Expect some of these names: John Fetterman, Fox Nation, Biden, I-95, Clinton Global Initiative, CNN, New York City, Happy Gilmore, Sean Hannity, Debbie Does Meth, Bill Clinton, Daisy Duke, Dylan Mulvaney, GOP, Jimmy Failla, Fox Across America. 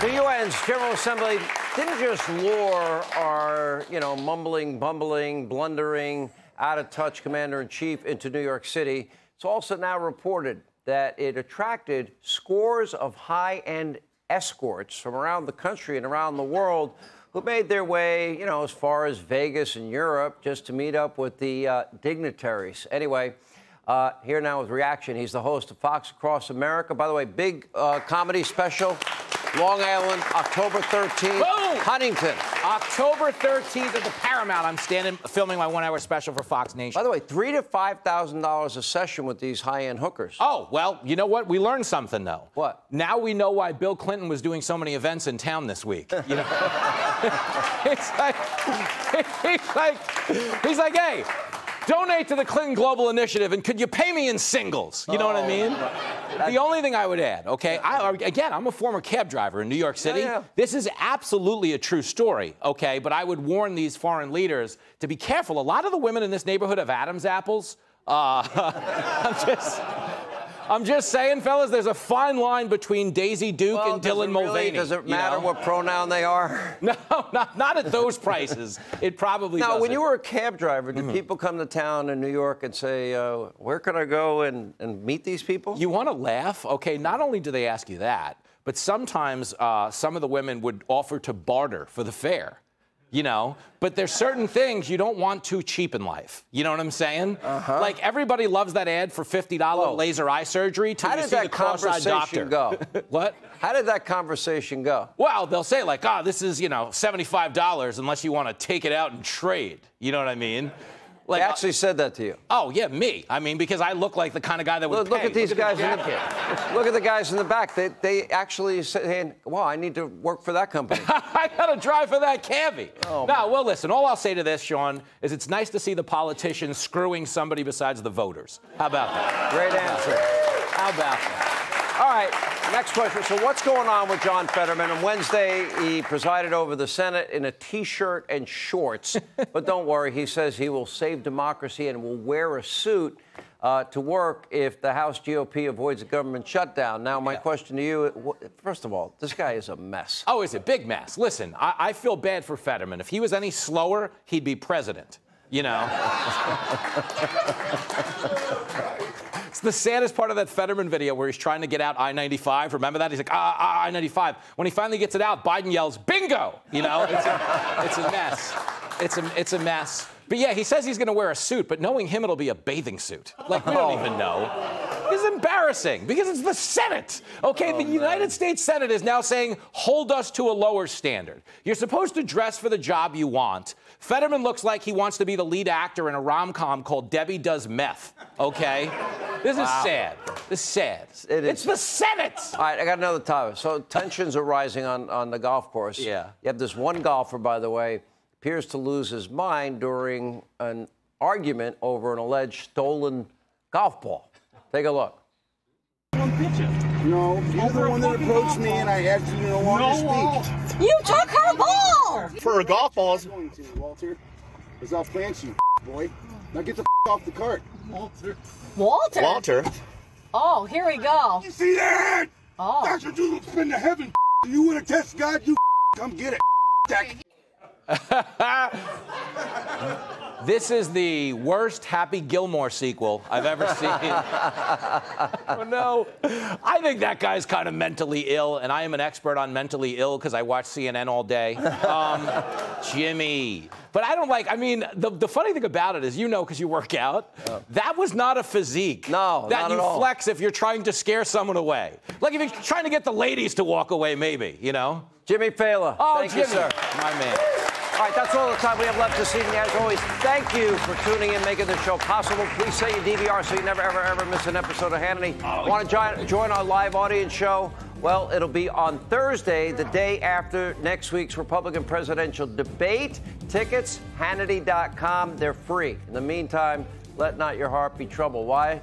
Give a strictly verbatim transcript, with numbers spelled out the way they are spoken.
The U N's General Assembly didn't just lure our, you know, mumbling, bumbling, blundering, out-of-touch commander-in-chief into New York City. It's also now reported that it attracted scores of high-end escorts from around the country and around the world who made their way, you know, as far as Vegas and Europe just to meet up with the uh, dignitaries. Anyway, uh, here now with reaction, he's the host of Fox Across America. By the way, big uh, comedy special. Long Island, October thirteenth, boom! Huntington. October thirteenth at the Paramount. I'm standing, filming my one-hour special for Fox Nation. By the way, three to five thousand dollars a session with these high-end hookers. Oh well, you know what? We learned something though. What? Now we know why Bill Clinton was doing so many events in town this week. You know, it's like, he's like, he's like, hey, donate to the Clinton Global Initiative, and could you pay me in singles? You know oh, what I mean? That, the only thing I would add, okay? I, again, I'm a former cab driver in New York City. Yeah, yeah. This is absolutely a true story, okay? But I would warn these foreign leaders to be careful. A lot of the women in this neighborhood have Adam's apples. Uh, I'm just... I'm just saying, fellas, there's a fine line between Daisy Duke well, and Dylan Mulvaney. Really, does it matter you know? what pronoun they are? No, not, not at those prices. It probably now, doesn't. Now, when you were a cab driver, did mm-hmm. people come to town in New York and say, uh, where can I go and, and meet these people? You want to laugh? Okay, not only do they ask you that, but sometimes uh, some of the women would offer to barter for the fare. You know, but there's certain things you don't want too cheap in life. You know what I'm saying? Uh-huh. Like everybody loves that ad for fifty dollar Whoa. laser eye surgery. How did that conversation go? What? How did that conversation go? Well, they'll say like, ah, oh, this is, you know, seventy-five dollars unless you want to take it out and trade. You know what I mean? Like, they actually uh, said that to you. Oh yeah, me. I mean, because I look like the kind of guy that would. Look, pay. look at these look guys. At the in the, look at the guys in the back. They they actually saying, "Wow, I need to work for that company. I gotta drive for that cabbie." Oh, no, well, listen. All I'll say to this, Sean, is it's nice to see the politicians screwing somebody besides the voters. How about that? Great answer. How about that? All right. Next question. So what's going on with John Fetterman? On Wednesday, he presided over the Senate in a T-shirt and shorts. But don't worry, he says he will save democracy and will wear a suit uh, to work if the House G O P avoids a government shutdown. Now, my yeah. question to you, first of all, this guy is a mess. Oh, it's a big mess. Listen, I, I feel bad for Fetterman. If he was any slower, he'd be president, you know. It's the saddest part of that Fetterman video where he's trying to get out I ninety-five. Remember that? He's like, ah, ah I ninety-five. When he finally gets it out, Biden yells, bingo! You know, it's a, it's a mess. It's a, it's a mess. But yeah, he says he's going to wear a suit, but knowing him, it'll be a bathing suit. Like, we don't oh. even know. It's embarrassing because it's the Senate. Okay, oh, the man. United States Senate is now saying, hold us to a lower standard. You're supposed to dress for the job you want. Fetterman looks like he wants to be the lead actor in a rom-com called Debbie Does Meth, okay? This wow. is sad. This is sad. It is. It's the Senate! All right, I got another topic. So tensions are rising on, on the golf course. Yeah. You have this one golfer, by the way, appears to lose his mind during an argument over an alleged stolen golf ball. Take a look. No, you're the one that approached me and I asked you to no longer speak. You took her ball! For her golf balls. Walter, it's off plans, you boy. Now get the off the cart. Walter. Walter? Walter. Oh, here we go. You see that? Oh. That's what you would spin to heaven. You would have tested God, you come get it. That this is the worst Happy Gilmore sequel I've ever seen. Oh, no. I think that guy's kind of mentally ill, and I am an expert on mentally ill because I watch C N N all day. Um, Jimmy. But I don't like, I mean, the, the funny thing about it is, you know, because you work out, yeah. that was not a physique. No, that not you at all. flex if you're trying to scare someone away. Like if you're trying to get the ladies to walk away, maybe, you know? Jimmy Failla. Oh, Thank Jimmy. you, sir. My man. All right, that's all the time we have left this evening. As always, thank you for tuning in, making this show possible. Please set your D V R so you never, ever, ever miss an episode of Hannity. Oh, Want to join, join our live audience show? Well, it'll be on Thursday, the day after next week's Republican presidential debate. Tickets, Hannity dot com. They're free. In the meantime, let not your heart be troubled. Why?